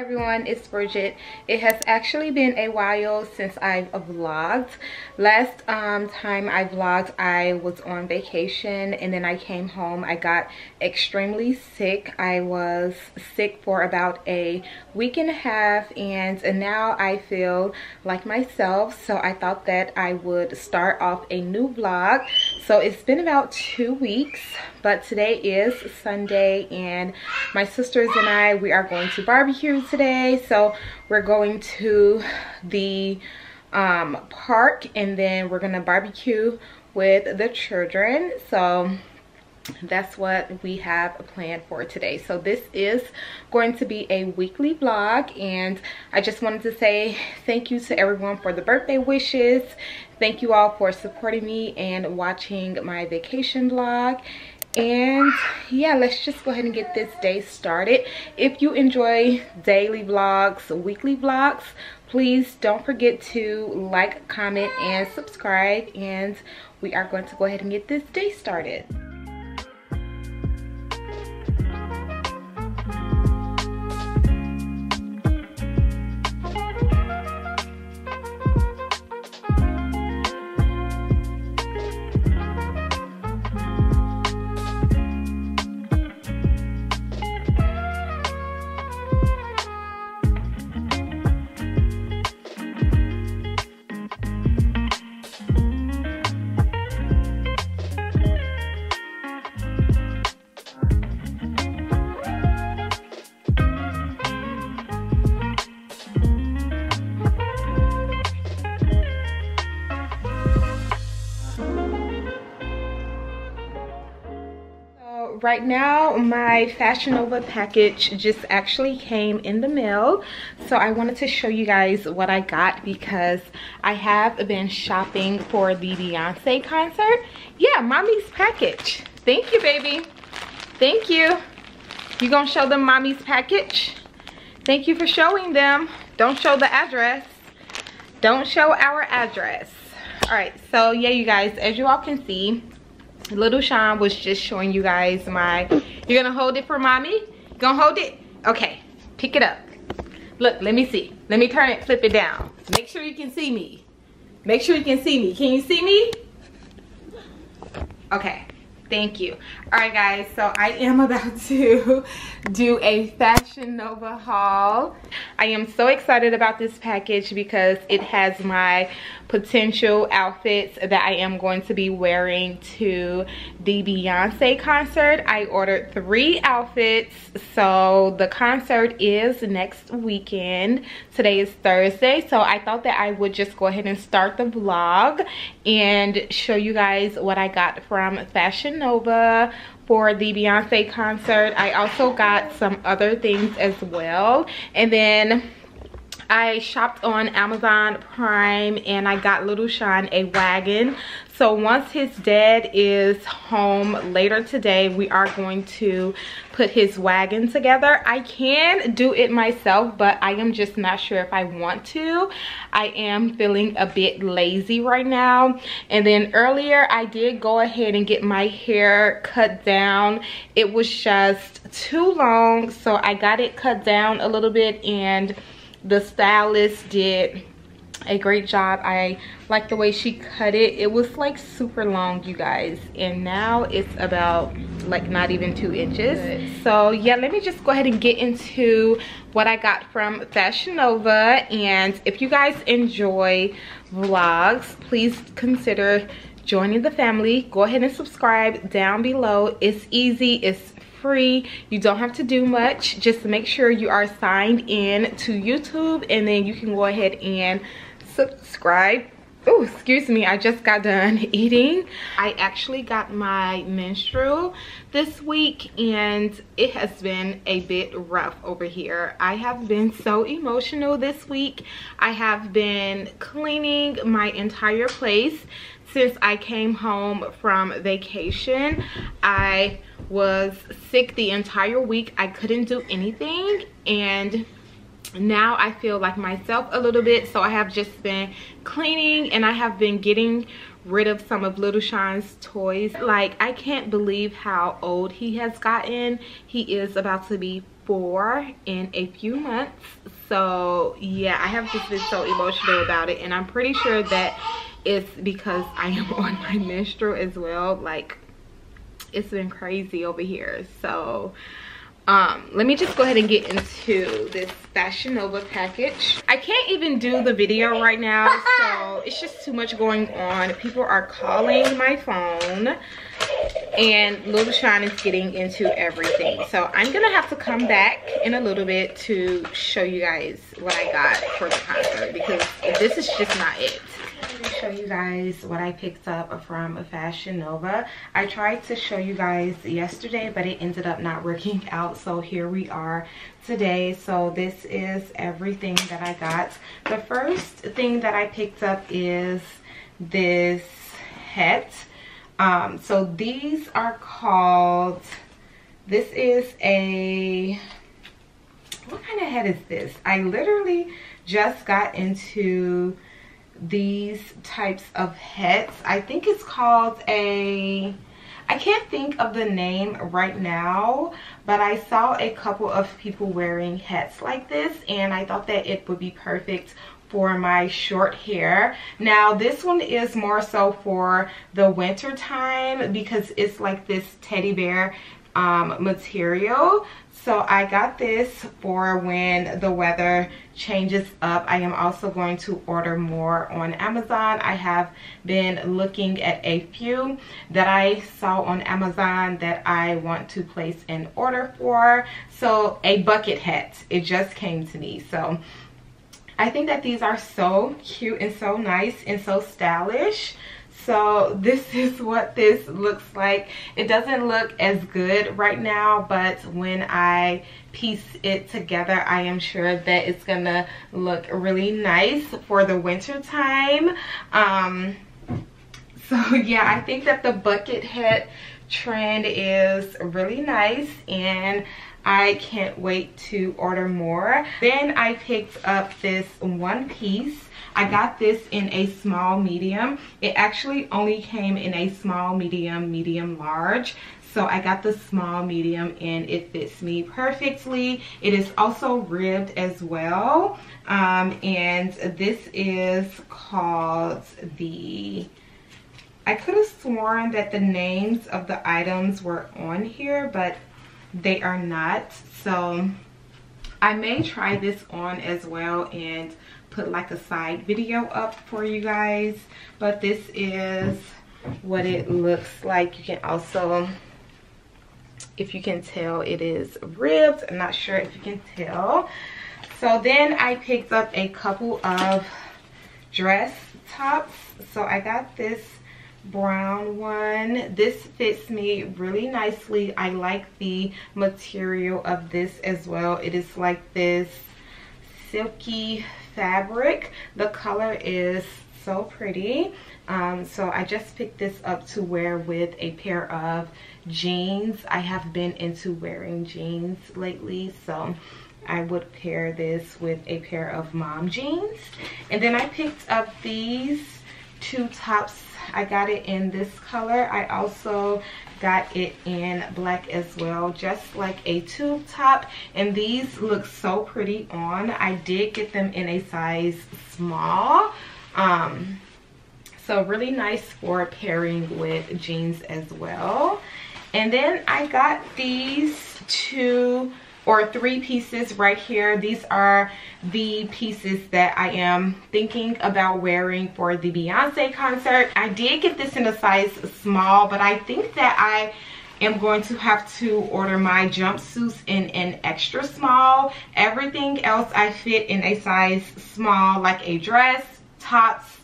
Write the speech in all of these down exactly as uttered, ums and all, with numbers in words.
everyone, it's Bridget. It has actually been a while since I've vlogged. Last um, time I vlogged, I was on vacation and then I came home. I got extremely sick. I was sick for about a week and a half and, and now I feel like myself. So I thought that I would start off a new vlog. So it's been about two weeks, but today is Sunday and my sisters and I, we are going to barbecue today. So we're going to the um, park and then we're gonna barbecue with the children. So that's what we have planned for today. So this is going to be a weekly vlog, and I just wanted to say thank you to everyone for the birthday wishes. Thank you all for supporting me and watching my vacation vlog. And yeah, let's just go ahead and get this day started. If you enjoy daily vlogs, weekly vlogs, please don't forget to like, comment, and subscribe. And we are going to go ahead and get this day started. Right now, my Fashion Nova package just actually came in the mail. So I wanted to show you guys what I got because I have been shopping for the Beyonce concert. Yeah, mommy's package. Thank you, baby. Thank you. You gonna show them mommy's package? Thank you for showing them. Don't show the address. Don't show our address. All right, so yeah, you guys, as you all can see, Little Sean was just showing you guys my, you're gonna hold it for mommy? You gonna hold it? Okay, pick it up. Look, let me see. Let me turn it, flip it down. Make sure you can see me. Make sure you can see me. Can you see me? Okay, thank you. All right guys, so I am about to do a Fashion Nova haul. I am so excited about this package because it has my potential outfits that I am going to be wearing to the Beyonce concert. I ordered three outfits, so the concert is next weekend. Today is Thursday, so I thought that I would just go ahead and start the vlog and show you guys what I got from Fashion Nova for the Beyonce concert. I also got some other things as well, and then I shopped on Amazon Prime and I got Little Sean a wagon. So once his dad is home later today, we are going to put his wagon together. I can do it myself, but I am just not sure if I want to. I am feeling a bit lazy right now. And then earlier I did go ahead and get my hair cut down. It was just too long, so I got it cut down a little bit and the stylist did a great job. I like the way she cut it. It was like super long, you guys, and now it's about like not even two inches. Good. So yeah, let me just go ahead and get into what I got from Fashion Nova. And if you guys enjoy vlogs, please consider joining the family. Go ahead and subscribe down below. It's easy, it's free. You don't have to do much. Just make sure you are signed in to YouTube, and then you can go ahead and subscribe. Oh, excuse me, I just got done eating. I actually got my menstrual this week and it has been a bit rough over here. I have been so emotional this week. I have been cleaning my entire place since I came home from vacation. I was sick the entire week. I couldn't do anything, and now I feel like myself a little bit. So I have just been cleaning and I have been getting rid of some of Little Sean's toys. Like, I can't believe how old he has gotten. He is about to be for in a few months. So yeah, I have just been so emotional about it, and I'm pretty sure that it's because I am on my menstrual as well. Like, it's been crazy over here. So um let me just go ahead and get into this Fashion Nova package. I can't even do the video right now, so it's just too much going on. People are calling my phone, and Little Sean is getting into everything, so I'm gonna have to come back in a little bit to show you guys what I got for the concert, because this is just not it. Show you guys what I picked up from Fashion Nova. I tried to show you guys yesterday, but it ended up not working out, so here we are today. So this is everything that I got. The first thing that I picked up is this hat. Um, so these are called, this is a, what kind of hat is this? I literally just got into these types of hats. I think it's called a, I can't think of the name right now, but I saw a couple of people wearing hats like this, and I thought that it would be perfect for my short hair. Now this one is more so for the winter time, because it's like this teddy bear um material. So I got this for when the weather changes up. I am also going to order more on Amazon. I have been looking at a few that I saw on Amazon that I want to place an order for. So a bucket hat, it just came to me. So I think that these are so cute and so nice and so stylish. So this is what this looks like. It doesn't look as good right now, but when I piece it together, I am sure that it's gonna look really nice for the winter time. Um, so yeah, I think that the bucket hat trend is really nice, and I can't wait to order more. Then I picked up this one piece. I got this in a small medium. It actually only came in a small medium, medium large. So I got the small medium, and it fits me perfectly. It is also ribbed as well. Um, and this is called the, I could have sworn that the names of the items were on here, but they are not. So I may try this on as well and put like a side video up for you guys, but this is what it looks like. You can also, if you can tell, it is ribbed. I'm not sure if you can tell. So then I picked up a couple of dress tops. So I got this brown one. This fits me really nicely. I like the material of this as well. It is like this silky fabric. The color is so pretty. Um, so I just picked this up to wear with a pair of jeans. I have been into wearing jeans lately, so I would pair this with a pair of mom jeans. And then I picked up these two tops. I got it in this color. I also got it in black as well, just like a tube top, and these look so pretty on. I did get them in a size small, um so really nice for pairing with jeans as well. And then I got these two or three pieces right here. These are the pieces that I am thinking about wearing for the Beyoncé concert. I did get this in a size small, but I think that I am going to have to order my jumpsuits in an extra small. Everything else I fit in a size small, like a dress, tops,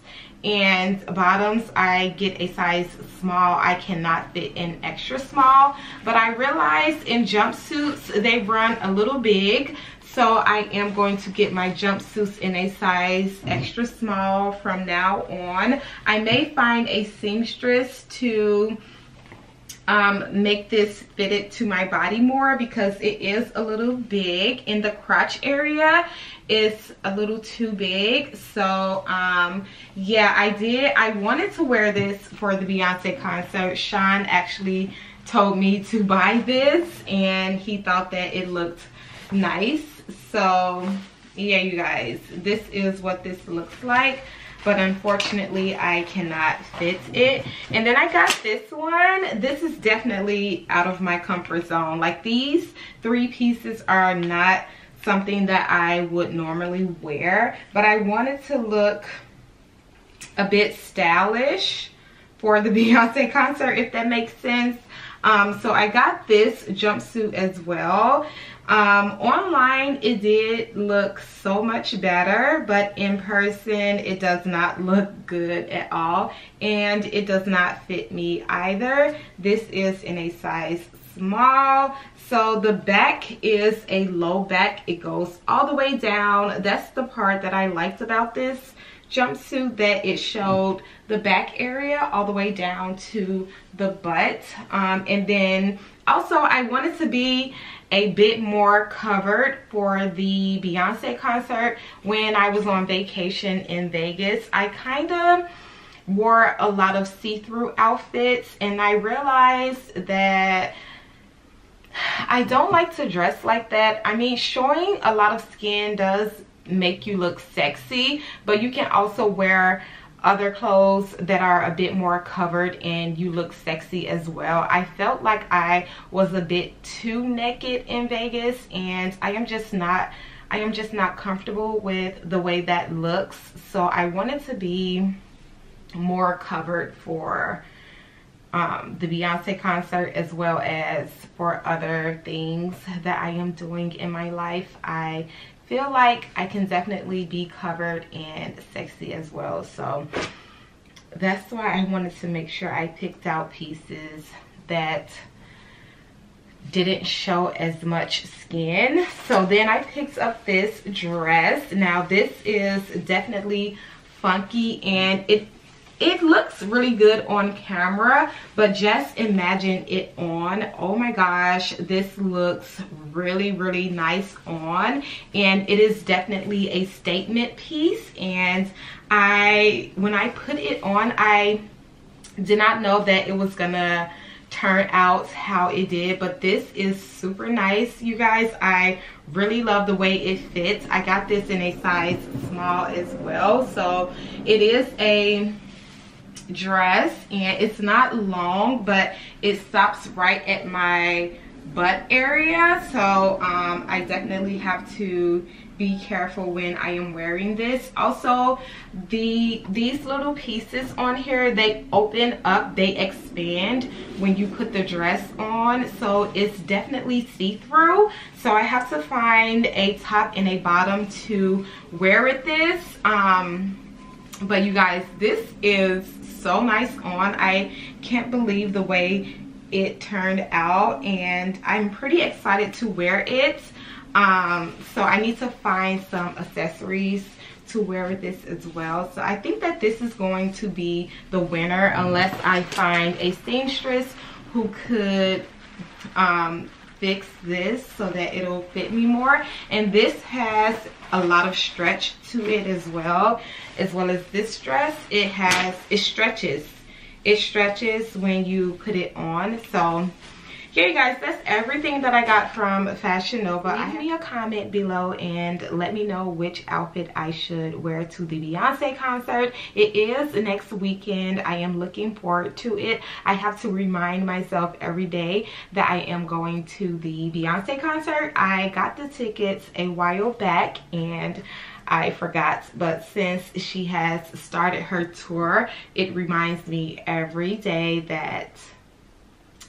and bottoms I get a size small. I cannot fit in extra small, but I realized in jumpsuits they run a little big, so I am going to get my jumpsuits in a size extra small from now on. I may find a seamstress to um, make this fitted to my body more, because it is a little big in the crotch area. It's a little too big. So um yeah, I did I wanted to wear this for the Beyoncé concert. Sean actually told me to buy this, and he thought that it looked nice. So yeah, you guys, this is what this looks like, but unfortunately I cannot fit it. And then I got this one. This is definitely out of my comfort zone. Like, these three pieces are not something that I would normally wear, but I wanted to look a bit stylish for the Beyoncé concert, if that makes sense. Um, so I got this jumpsuit as well. Um, online it did look so much better, but in person it does not look good at all, and it does not fit me either. This is in a size small. So the back is a low back. It goes all the way down. That's the part that I liked about this jumpsuit, that it showed the back area all the way down to the butt. Um, and then also I wanted to be a bit more covered for the Beyoncé concert. When I was on vacation in Vegas, I kind of wore a lot of see-through outfits, and I realized that I don't like to dress like that. I mean, showing a lot of skin does make you look sexy, but you can also wear other clothes that are a bit more covered and you look sexy as well. I felt like I was a bit too naked in Vegas, and I am just not I am just not comfortable with the way that looks. So I wanted to be more covered for Um, the Beyoncé concert, as well as for other things that I am doing in my life. I feel like I can definitely be covered and sexy as well. So that's why I wanted to make sure I picked out pieces that didn't show as much skin. So then I picked up this dress. Now this is definitely funky, and it It looks really good on camera, but just imagine it on. Oh my gosh, this looks really, really nice on. And it is definitely a statement piece. And I, when I put it on, I did not know that it was gonna turn out how it did, but this is super nice, you guys. I really love the way it fits. I got this in a size small as well. So it is a dress, and it's not long, but it stops right at my butt area. So um, I definitely have to be careful when I am wearing this. Also, the these little pieces on here, they open up, they expand when you put the dress on, so it's definitely see-through. So I have to find a top and a bottom to wear with this. Um, but you guys, this is so nice on. I can't believe the way it turned out, and I'm pretty excited to wear it. Um, so I need to find some accessories to wear with this as well. So I think that this is going to be the winner, unless I find a seamstress who could um, fix this so that it'll fit me more. And this has a lot of stretch to it as well. As well as this dress, it has it stretches it stretches when you put it on. So yeah, you guys, that's everything that I got from Fashion Nova. Leave me a comment below and let me know which outfit I should wear to the Beyoncé concert. It is next weekend. I am looking forward to it. I have to remind myself every day that I am going to the Beyoncé concert. I got the tickets a while back and I forgot, but since she has started her tour, it reminds me every day that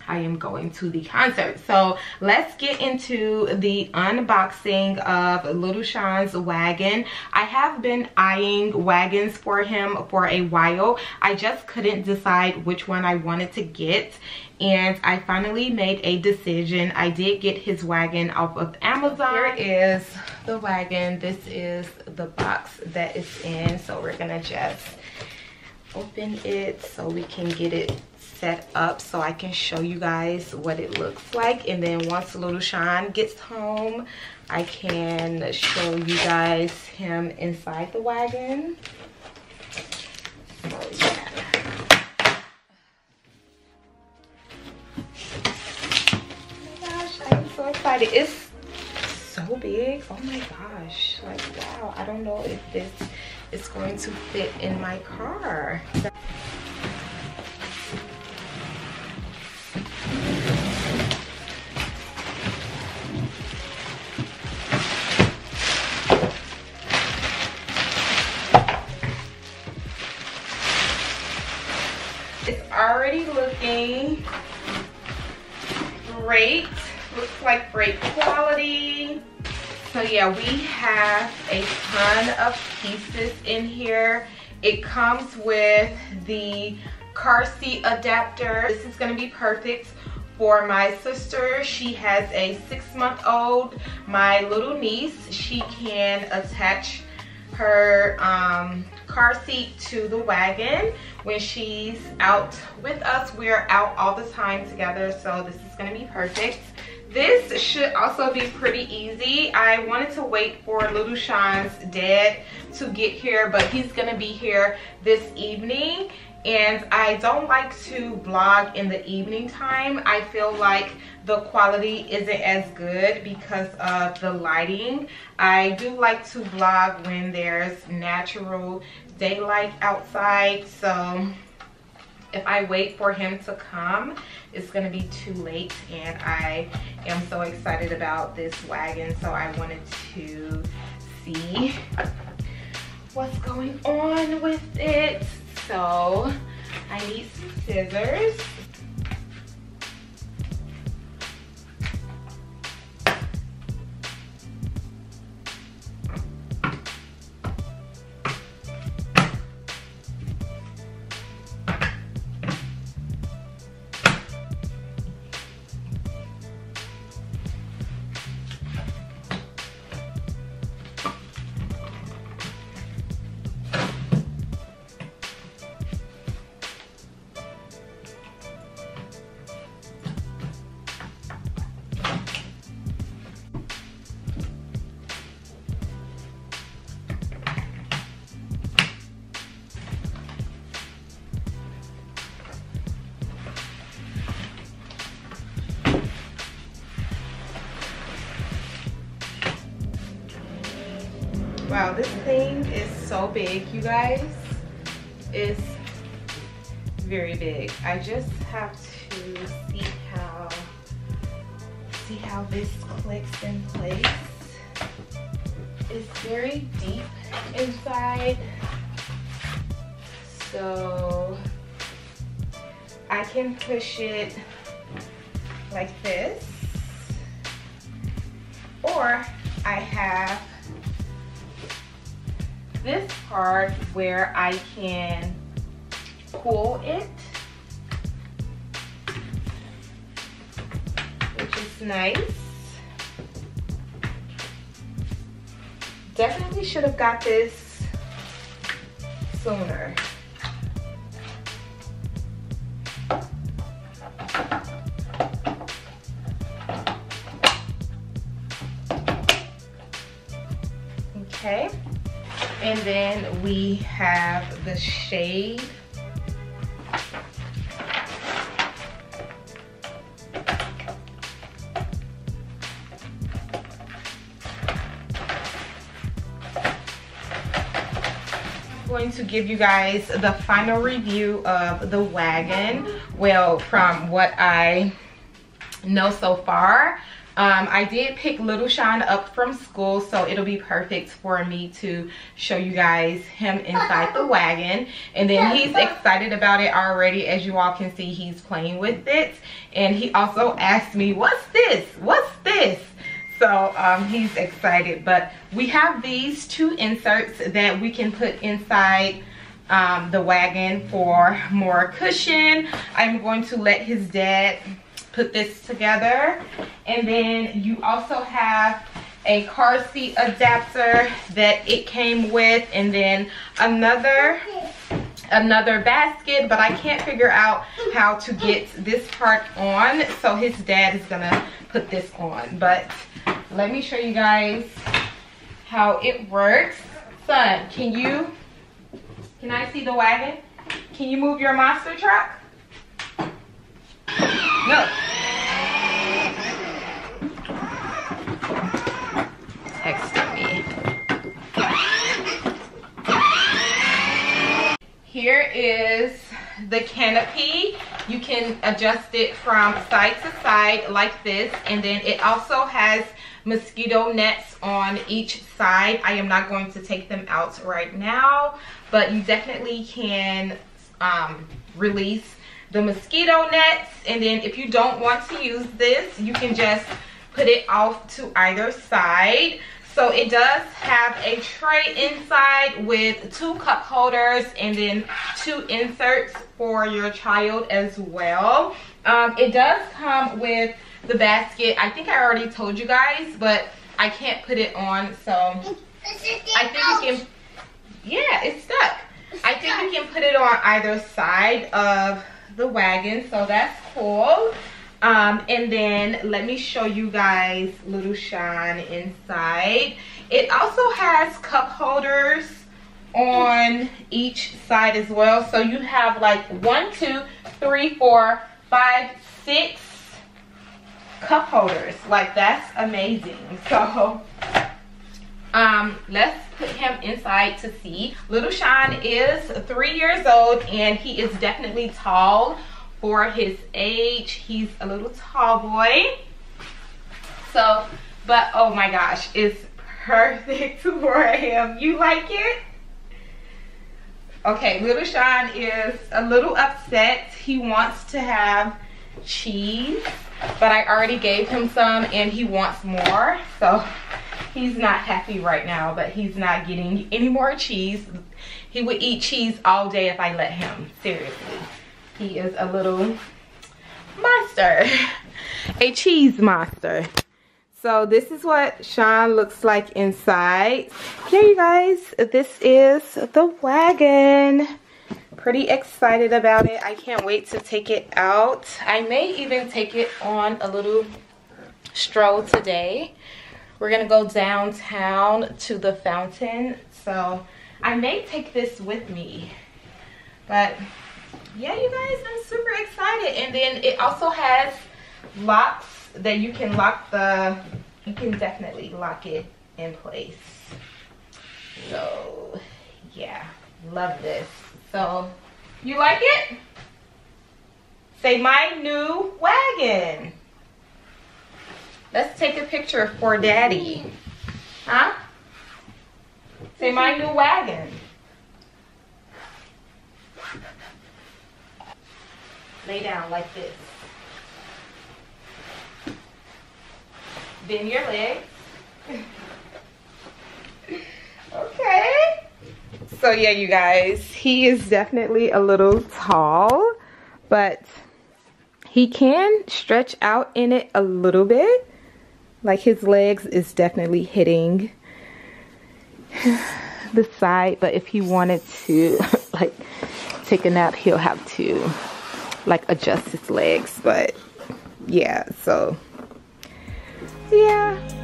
I am going to the concert. So let's get into the unboxing of Little Sean's wagon. I have been eyeing wagons for him for a while. I just couldn't decide which one I wanted to get, and I finally made a decision. I did get his wagon off of Amazon. Here is the wagon. This is the box that it's in. So we're gonna just open it so we can get it set up so I can show you guys what it looks like. And then once Little Sean gets home, I can show you guys him inside the wagon. So yeah. Oh my gosh, I'm so excited. It's so so big. Oh my gosh, like wow, I don't know if this is going to fit in my car. It's already looking great. Looks like great quality. So yeah, we have a ton of pieces in here. It comes with the car seat adapter. This is gonna be perfect for my sister. She has a six month old. My little niece, she can attach her um, car seat to the wagon when she's out with us. We're out all the time together, so this is gonna be perfect. This should also be pretty easy. I wanted to wait for little Sean's dad to get here, but he's gonna be here this evening, and I don't like to vlog in the evening time. I feel like the quality isn't as good because of the lighting. I do like to vlog when there's natural daylight outside, so if I wait for him to come, it's gonna be too late, and I am so excited about this wagon, so I wanted to see what's going on with it. So I need some scissors. Wow, this thing is so big, you guys. It's very big. I just have to see how see how this clicks in place. It's very deep inside, so I can push it like this, or I have this part where I can pull it, which is nice. Definitely should have got this sooner. Okay. And then we have the shade. I'm going to give you guys the final review of the wagon. Well, from what I know so far. Um, I did pick little Sean up from school, so it'll be perfect for me to show you guys him inside the wagon. And then he's excited about it already. As you all can see, he's playing with it. And he also asked me, what's this? What's this? So um, he's excited. But we have these two inserts that we can put inside um, the wagon for more cushion. I'm going to let his dad put this together, and then you also have a car seat adapter that it came with, and then another another basket, but I can't figure out how to get this part on, so his dad is gonna put this on. But let me show you guys how it works. Son, can you can I see the wagon? Can you move your monster truck? No. Here is the canopy. You can adjust it from side to side like this, and then it also has mosquito nets on each side. I am not going to take them out right now, but you definitely can um, release the mosquito nets. And then if you don't want to use this, you can just put it off to either side. So it does have a tray inside with two cup holders and then two inserts for your child as well. Um, it does come with the basket. I think I already told you guys, but I can't put it on, so I think you can, yeah, it's stuck. I think you can put it on either side of the wagon, so that's cool. Um, and then let me show you guys Little Sean inside. It also has cup holders on each side as well. So you have like one, two, three, four, five, six cup holders. Like, that's amazing. So um, let's put him inside to see. Little Sean is three years old and he is definitely tall. For his age, he's a little tall boy. So, but oh my gosh, it's perfect for him. You like it? Okay, Little Sean is a little upset. He wants to have cheese, but I already gave him some and he wants more. So he's not happy right now, but he's not getting any more cheese. He would eat cheese all day if I let him, seriously. He is a little monster, a cheese monster. So this is what Sean looks like inside. Here, you guys, this is the wagon. Pretty excited about it. I can't wait to take it out. I may even take it on a little stroll today. We're gonna go downtown to the fountain. So I may take this with me, but yeah, you guys, I'm super excited. And then it also has locks that you can lock the, you can definitely lock it in place. So yeah, love this. So you like it? Say, my new wagon. Let's take a picture for Daddy. Huh? Say, my new wagon. Lay down like this. Bend your legs. Okay. So yeah, you guys, he is definitely a little tall, but he can stretch out in it a little bit. Like, his legs is definitely hitting the side, but if he wanted to like take a nap, he'll have to like adjust his legs. But yeah, so yeah.